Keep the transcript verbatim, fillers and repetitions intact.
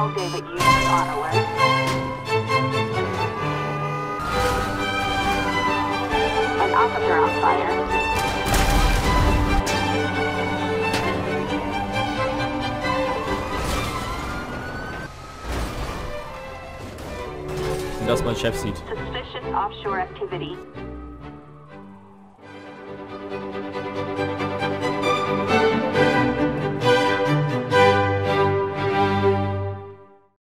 All David Hughes on alert. An officer on fire. Dass mein Chef sieht. Suspicious offshore activity.